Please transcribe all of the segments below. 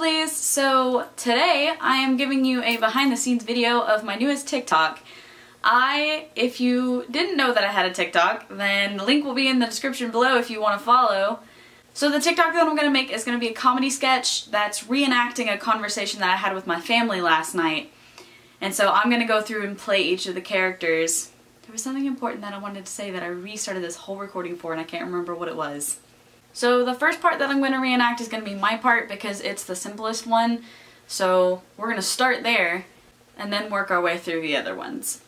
lovelies! So today I am giving you a behind the scenes video of my newest TikTok. If you didn't know that I had a TikTok, then the link will be in the description below if you want to follow. So the TikTok that I'm going to make is going to be a comedy sketch that's reenacting a conversation that I had with my family last night. And so I'm going to go through and play each of the characters. There was something important that I wanted to say that I restarted this whole recording for and I can't remember what it was. So the first part that I'm going to reenact is going to be my part because it's the simplest one. So we're going to start there and then work our way through the other ones.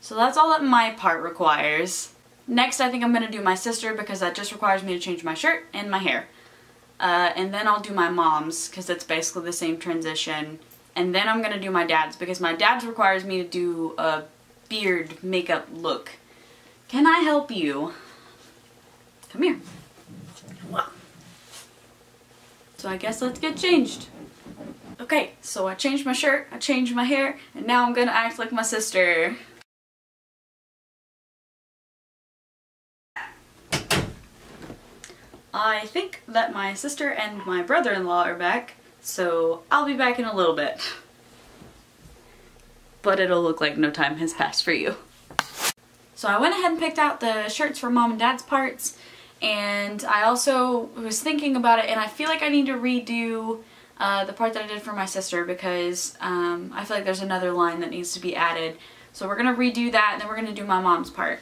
So that's all that my part requires. Next, I think I'm going to do my sister because that just requires me to change my shirt and my hair. And then I'll do my mom's because it's basically the same transition. And then I'm going to do my dad's because my dad's requires me to do a beard makeup look. Can I help you? Come here. So I guess let's get changed. Okay, so I changed my shirt, I changed my hair, and now I'm going to act like my sister. I think that my sister and my brother-in-law are back, so I'll be back in a little bit. But it'll look like no time has passed for you. So I went ahead and picked out the shirts for mom and dad's parts, and I also was thinking about it, and I feel like I need to redo the part that I did for my sister because I feel like there's another line that needs to be added. So we're going to redo that, and then we're going to do my mom's part.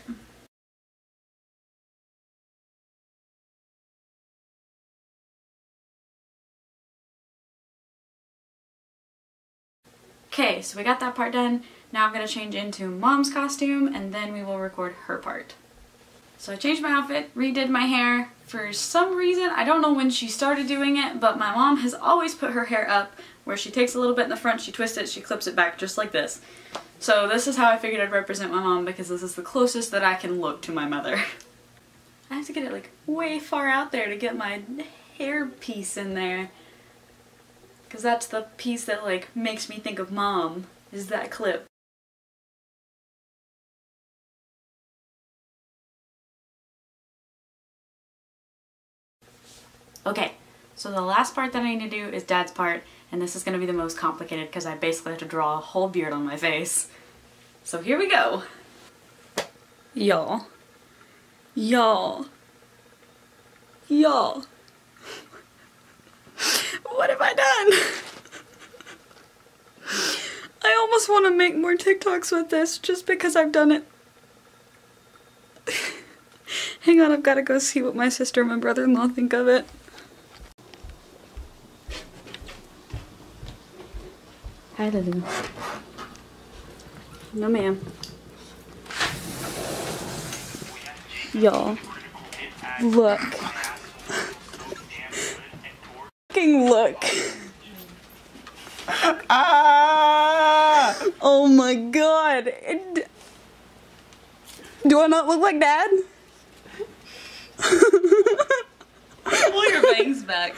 Okay, so we got that part done. Now I'm going to change into mom's costume and then we will record her part. So I changed my outfit, redid my hair. For some reason, I don't know when she started doing it, but my mom has always put her hair up where she takes a little bit in the front, she twists it, she clips it back just like this. So this is how I figured I'd represent my mom because this is the closest that I can look to my mother. I have to get it like way far out there to get my hair piece in there. Because that's the piece that like makes me think of mom, is that clip. Okay, so the last part that I need to do is dad's part, and this is going to be the most complicated because I basically have to draw a whole beard on my face. So here we go. Y'all. Y'all. Y'all. What have I done? I almost want to make more TikToks with this just because I've done it. Hang on, I've got to go see what my sister and my brother-in-law think of it. Hi, Lulu. No, ma'am. Y'all. Look. Look. Ah! Oh my god. Do I not look like dad? Pull your bangs back.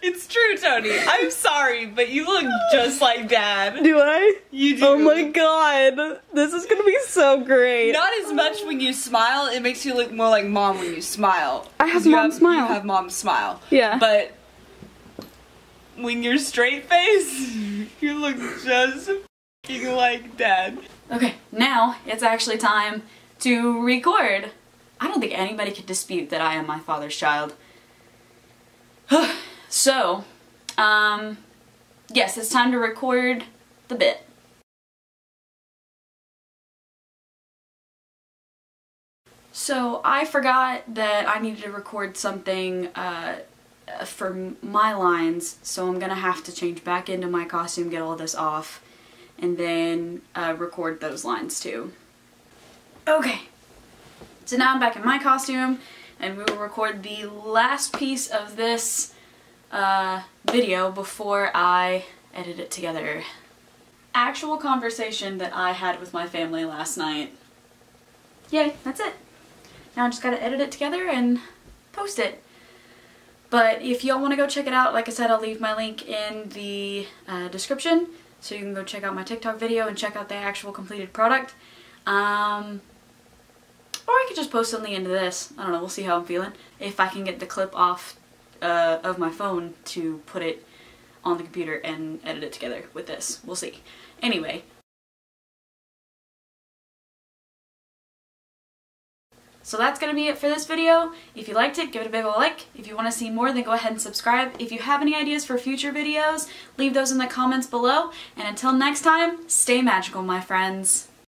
It's true, Tony. I'm sorry, but you look just like dad. Do I? You do. Oh my god. This is gonna be so great. Not as much when you smile. It makes you look more like mom when you smile. I have mom's smile. You have mom's smile. Yeah. But when you're straight face, you look just f***ing like dad. Okay, now it's actually time to record. I don't think anybody could dispute that I am my father's child. So, yes, it's time to record the bit. So I forgot that I needed to record something for my lines, so I'm gonna have to change back into my costume, get all this off, and then record those lines too. Okay, so now I'm back in my costume, and we will record the last piece of this video before I edit it together. Actual conversation that I had with my family last night. Yay, that's it. Now I just gotta edit it together and post it. But if y'all want to go check it out, like I said, I'll leave my link in the description, so you can go check out my TikTok video and check out the actual completed product. Or I could just post on the end of this. I don't know, we'll see how I'm feeling. If I can get the clip off of my phone to put it on the computer and edit it together with this. We'll see. Anyway. So that's going to be it for this video. If you liked it, give it a big ol' like. If you want to see more, then go ahead and subscribe. If you have any ideas for future videos, leave those in the comments below. And until next time, stay magical, my friends.